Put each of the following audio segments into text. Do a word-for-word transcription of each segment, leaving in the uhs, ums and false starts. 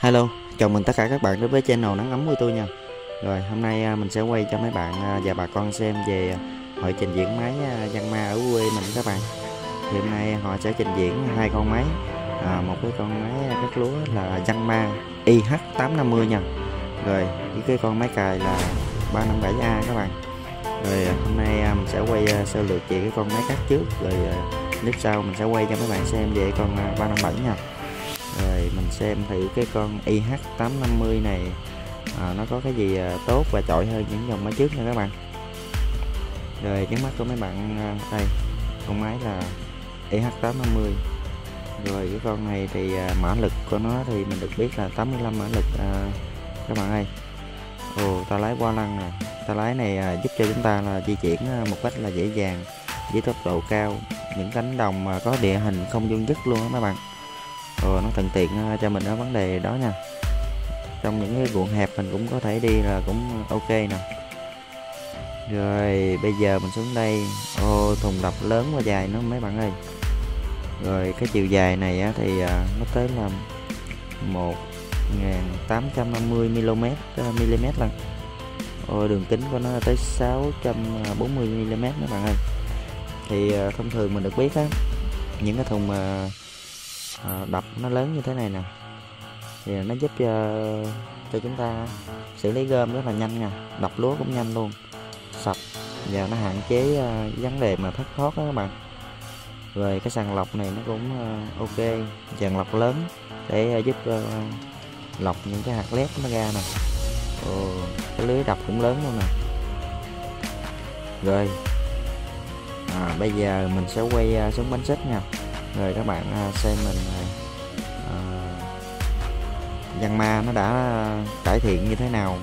Hello, chào mừng tất cả các bạn đến với channel Nắng Ấm Quê Tôi nha. Rồi hôm nay mình sẽ quay cho mấy bạn và bà con xem về hội trình diễn máy Yanmar ở quê mình các bạn. Thì hôm nay họ sẽ trình diễn hai con máy, à, một cái con máy cắt lúa là Yanmar I H tám năm mươi nha. Rồi với cái con máy cày là ba năm bảy A các bạn. Rồi hôm nay mình sẽ quay sơ lược về cái con máy cắt trước, rồi clip sau mình sẽ quay cho mấy bạn xem về con ba năm bảy nha. Rồi mình xem thử cái con I H tám năm mươi này à, nó có cái gì tốt và trội hơn những dòng máy trước nha các bạn. Rồi trước mắt của mấy bạn đây, con máy là I H tám năm mươi. Rồi cái con này thì mã lực của nó thì mình được biết là tám mươi lăm mã lực à, các bạn ơi. Ồ, ta lái qua lăng nè. Ta lái này à, giúp cho chúng ta là di chuyển một cách là dễ dàng với tốc độ cao, những cánh đồng mà có địa hình không dung dứt luôn đó các bạn. Rồi nó thuận tiện cho mình ở vấn đề đó nha. Trong những cái ruộng hẹp mình cũng có thể đi là cũng ok nè. Rồi bây giờ mình xuống đây. Ô, thùng độc lớn và dài nó mấy bạn ơi. Rồi cái chiều dài này á, thì à, nó tới là một nghìn tám trăm năm mươi mi-li-mét mm lần. Ôi, đường kính của nó tới sáu trăm bốn mươi mi-li-mét các bạn ơi. Thì à, thông thường mình được biết á, những cái thùng mà à, đập nó lớn như thế này nè thì nó giúp cho, cho chúng ta xử lý gom rất là nhanh nha, đập lúa cũng nhanh luôn, sạch và nó hạn chế uh, vấn đề mà thất thoát đó các bạn. Rồi cái sàng lọc này nó cũng uh, ok, sàng lọc lớn để uh, giúp uh, lọc những cái hạt lép nó ra nè. Oh, cái lưới đập cũng lớn luôn nè. Rồi à, bây giờ mình sẽ quay uh, xuống bánh xích nha. Rồi các bạn uh, xem mình uh, Yanmar nó đã uh, cải thiện như thế nào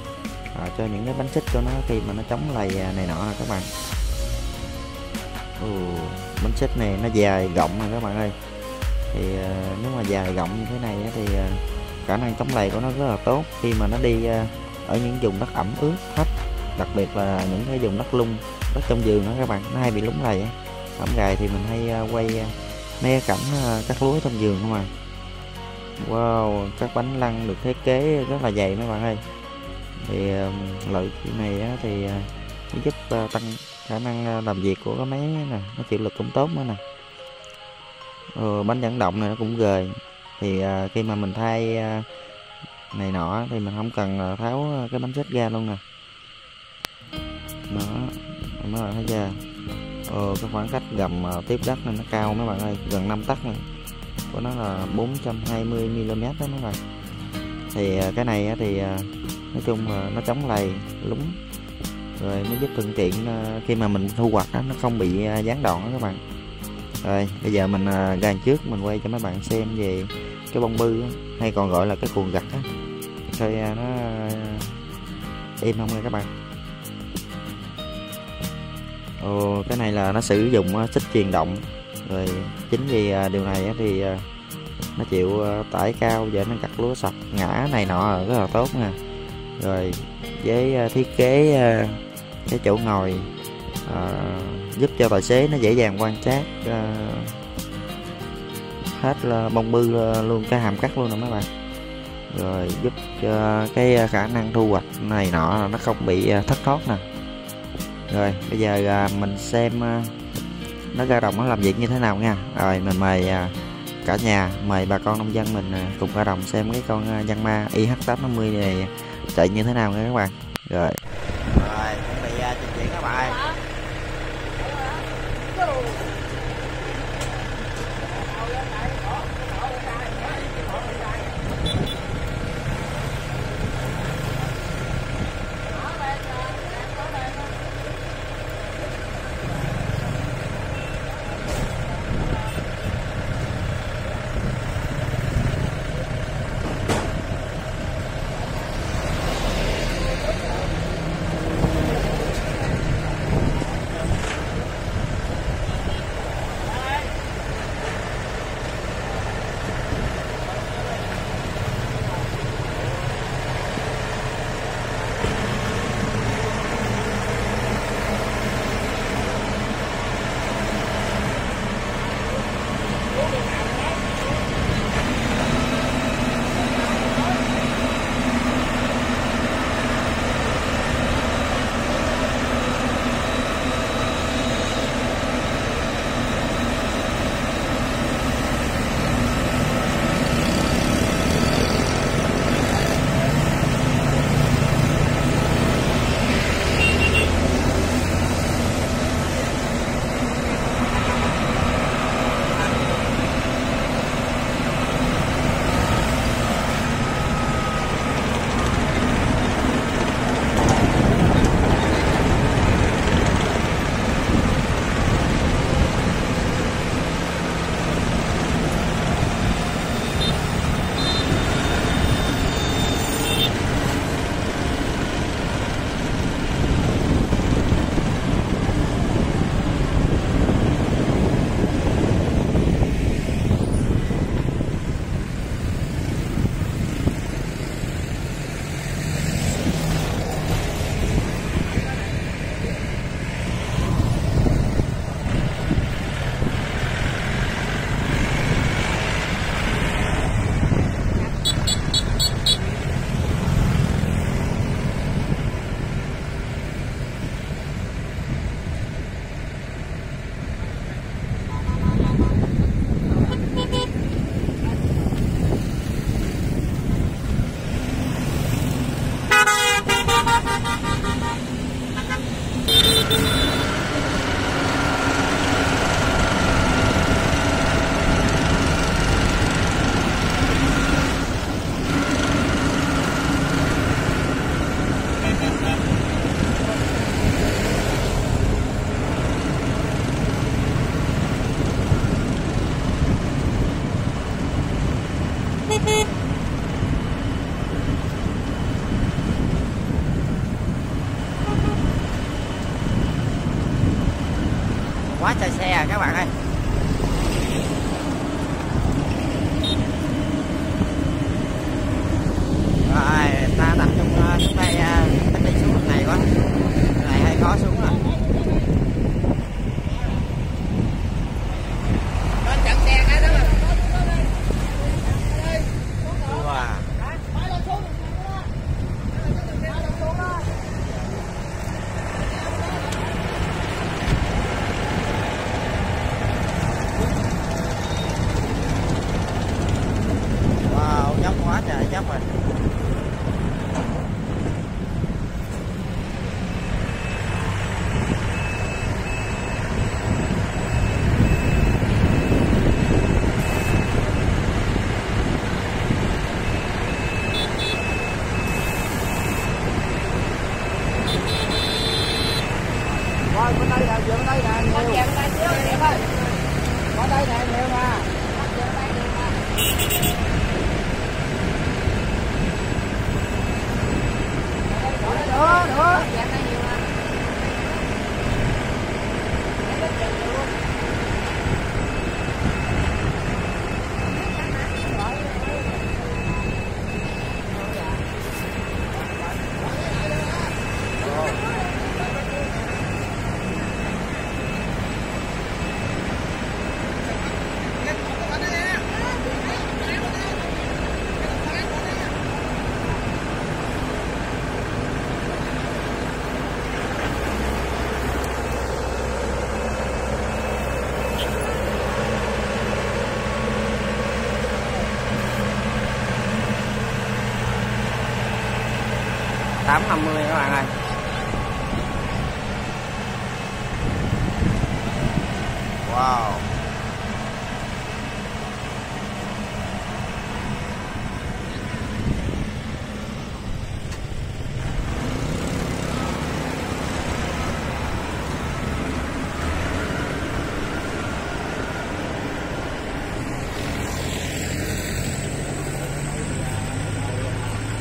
À, cho những cái bánh xích của nó khi mà nó chống lầy này nọ các bạn. Ồ, bánh xích này nó dài rộng rồi các bạn ơi. Thì uh, nếu mà dài rộng như thế này thì uh, khả năng chống lầy của nó rất là tốt khi mà nó đi uh, ở những vùng đất ẩm ướt thấp, đặc biệt là những cái vùng đất lung, đất trong vườn đó các bạn, nó hay bị lúng lầy. Ẩm gài thì mình hay uh, quay uh, mấy cảnh uh, cắt lúa trong vườn không à. Wow, các bánh lăng được thiết kế rất là dày mấy bạn ơi. Thì lợi này á, thì nó giúp tăng khả năng làm việc của cái máy nè, nó chịu lực cũng tốt nữa nè. Ừ, bánh dẫn động này nó cũng gời, thì à, khi mà mình thay à, này nọ thì mình không cần tháo cái bánh xích ra luôn nè. Đó, nó là thấy ra. Ừ, cái khoảng cách gầm tiếp đất này nó cao mấy bạn ơi, gần năm tấc này, của nó là bốn trăm hai mươi mi-li-mét đó mấy bạn. Thì cái này á, thì nói chung là nó chống lầy lúng, rồi nó giúp thuận tiện khi mà mình thu hoạch đó, nó không bị gián đoạn đó các bạn. Rồi bây giờ mình ra trước mình quay cho mấy bạn xem về cái bông bư đó, hay còn gọi là cái cuồng gặt á, coi nó im không nha các bạn. Ồ, cái này là nó sử dụng xích truyền động, rồi chính vì điều này thì nó chịu tải cao và nó cắt lúa sập ngã này nọ rất là tốt nè. Rồi với thiết kế cái chỗ ngồi à, giúp cho tài xế nó dễ dàng quan sát à, hết bông bư luôn, cái hàm cắt luôn nè mấy bạn. Rồi giúp cho cái khả năng thu hoạch này nọ là nó không bị thất thoát nè. Rồi bây giờ mình xem nó ra đồng nó làm việc như thế nào nha. Rồi mình mời cả nhà, mời bà con nông dân mình cùng ra đồng xem cái con Yanmar I H tám năm mươi này chạy như thế nào nha các bạn. Rồi rồi chuẩn bị trình diễn các bạn. xe xe à các bạn ơi. Rồi ta tập trung xuống đây, ta đi xuống này quá, này hơi khó xuống rồi. Lên chặn xe cái đó. tám năm mươi các bạn ơi. Wow.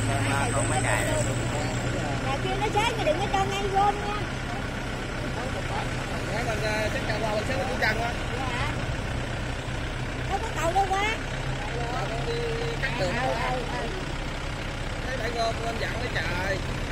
Xem không mấy ngày nữa. Nó cháy mà đừng có cho ngang vô nha. Đâu có cầu đâu quá. Đi cắt đường. Thấy bạn gom lên dặn đấy trời.